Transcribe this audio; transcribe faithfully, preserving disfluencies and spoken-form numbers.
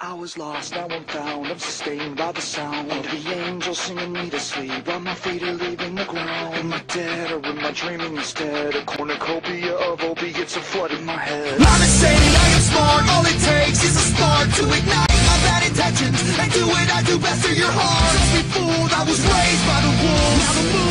I was lost, now I'm found. I'm sustained by the sound of the angels singing me to sleep while my feet are leaving the ground. Am I dead or am I dreaming instead? A cornucopia of opiates, a flood in my head. I'm insane, I am smart. All it takes is a spark to ignite my bad intentions and do what I do best to your heart. Don't be fooled, I was raised by the wolves. Now the